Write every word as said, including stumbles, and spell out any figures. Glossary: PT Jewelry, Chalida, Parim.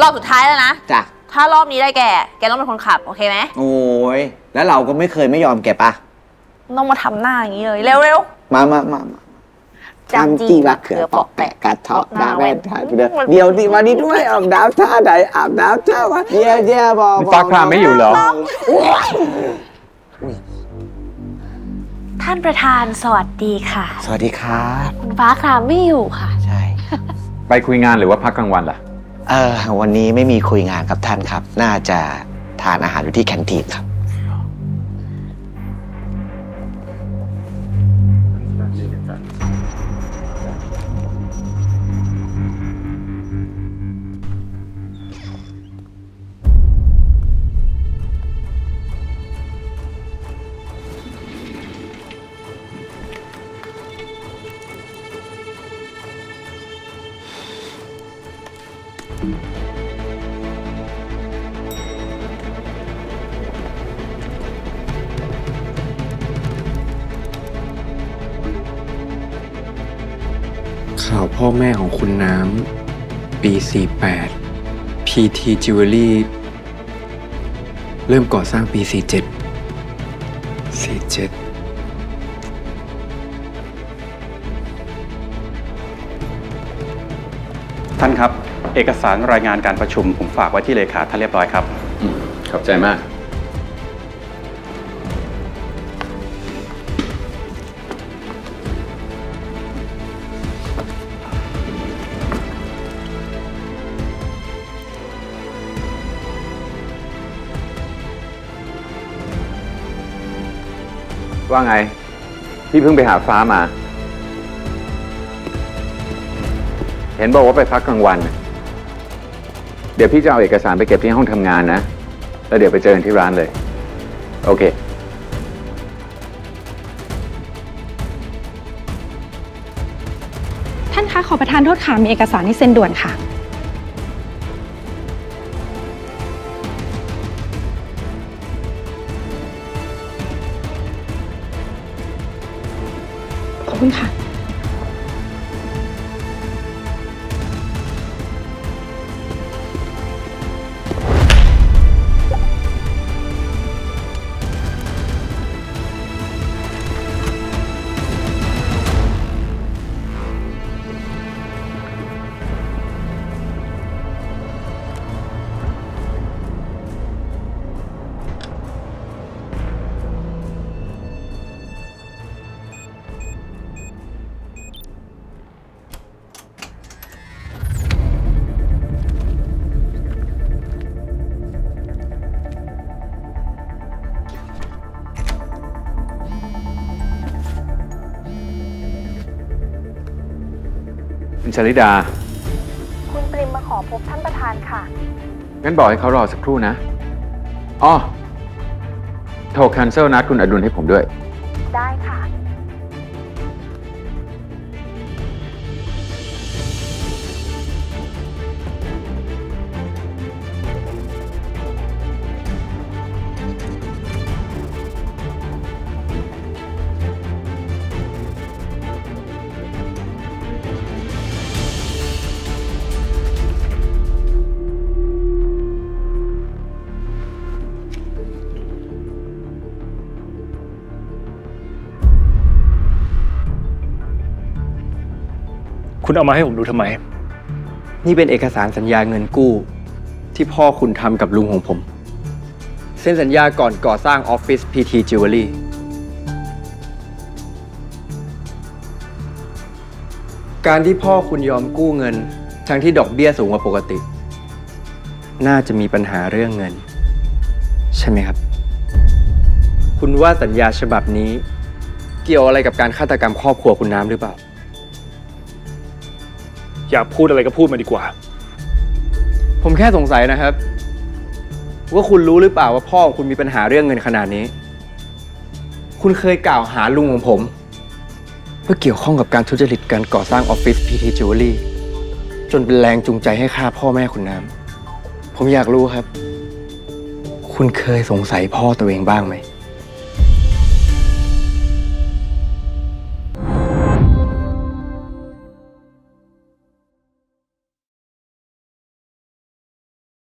รอบสุดท้ายแล้วนะจ้ะถ้ารอบนี้ได้แกแกต้องเป็นคนขับโอเคไหมโอ้ยแล้วเราก็ไม่เคยไม่ยอมแกปะต้องมาทำหน้าอย่างนี้เลยเร็วๆมามามาจำจีรักเขือปอกแปะกัดเทาะดาแว่นทาเดี๋ยวดิวันนี้ด้วยออกดาวท่าไหนอาบน้ำท่าวะเย่เย่บอฟ้าครามไม่อยู่หรอท่านประธานสวัสดีค่ะสวัสดีครับคุณฟ้าครามไม่อยู่ค่ะใช่ไปคุยงานหรือว่าพักกลางวันล่ะเออวันนี้ไม่มีคุยงานครับท่านครับน่าจะทานอาหารอยู่ที่แคนทีนครับข่าวพ่อแม่ของคุณน้ำปีสี่สิบแปด พี ที Jewelry เริ่มก่อสร้างปีสี่สิบเจ็ด สี่สิบเจ็ดท่านครับเอกสารรายงานการประชุมผมฝากไว้ที่เลขาท่านเรียบร้อยครับขอบใจมากว่าไงพี่เพิ่งไปหาฟ้ามาเห็นบอกว่าไปพักกลางวันเดี๋ยวพี่จะเอาเอกสารไปเก็บที่ห้องทำงานนะแล้วเดี๋ยวไปเจอกันที่ร้านเลยโอเคท่านคะขอประทานโทษค่ะมีเอกสารที่เซ็นด่วนค่ะขอบคุณค่ะชลิดาคุณปริมมาขอพบท่านประธานค่ะงั้นบอกให้เขารอสักครู่นะอ๋อโทรแคนเซิลนัดคุณอดุลให้ผมด้วยได้ค่ะคุณเอามาให้ผมดูทำไมนี่เป็นเอกสารสัญญาเงินกู้ที่พ่อคุณทำกับลุงของผมเซ็นสัญญาก่อนก่อสร้างออฟฟิศ พี ที Jewelry การที่พ่อคุณยอมกู้เงินทั้งที่ดอกเบี้ยสูงกว่าปกติน่าจะมีปัญหาเรื่องเงินใช่ไหมครับคุณว่าสัญญาฉบับนี้เกี่ยวอะไรกับการฆาตกรรมครอบครัวคุณน้ำหรือเปล่าอยากพูดอะไรก็พูดมาดีกว่าผมแค่สงสัยนะครับว่าคุณรู้หรือเปล่าว่าพ่อของคุณมีปัญหาเรื่องเงินขนาดนี้คุณเคยกล่าวหาลุงของผมว่าเกี่ยวข้องกับการทุจริตการก่อสร้างออฟฟิศ พี ที Jewelry จนเป็นแรงจูงใจให้ฆ่าพ่อแม่คุณน้ำผมอยากรู้ครับคุณเคยสงสัยพ่อตัวเองบ้างไหม